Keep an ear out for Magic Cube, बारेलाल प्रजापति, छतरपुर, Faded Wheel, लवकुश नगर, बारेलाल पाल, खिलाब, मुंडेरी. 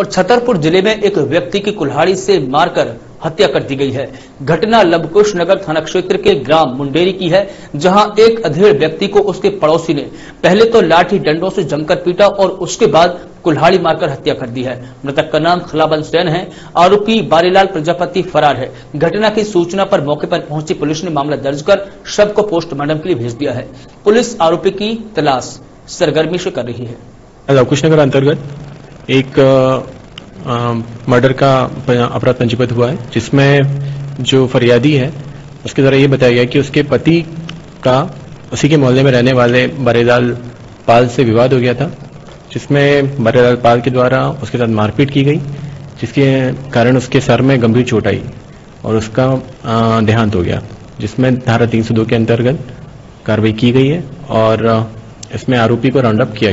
और छतरपुर जिले में एक व्यक्ति की कुल्हाड़ी से मारकर हत्या कर दी गई है। घटना लवकुश नगर थाना क्षेत्र के ग्राम मुंडेरी की है, जहां एक अधेड़ व्यक्ति को उसके पड़ोसी ने पहले तो लाठी डंडों से जमकर पीटा और उसके बाद कुल्हाड़ी मारकर हत्या कर दी है। मृतक का नाम खिलाब है। आरोपी बारेलाल प्रजापति फरार है। घटना की सूचना पर मौके पर पहुंची पुलिस ने मामला दर्ज कर शव को पोस्टमार्टम के लिए भेज दिया है। पुलिस आरोपी की तलाश सरगर्मी से कर रही है। लवकुश नगर अंतर्गत एक मर्डर का अपराध पंजीबद्ध हुआ है, जिसमें जो फरियादी है उसके द्वारा ये बताया गया कि उसके पति का उसी के मोहल्ले में रहने वाले बारेलाल पाल से विवाद हो गया था, जिसमें बारेलाल पाल के द्वारा उसके साथ मारपीट की गई, जिसके कारण उसके सर में गंभीर चोट आई और उसका देहांत हो गया, जिसमें धारा 302 के अंतर्गत कार्रवाई की गई है और इसमें आरोपी को राउंड अप किया गया।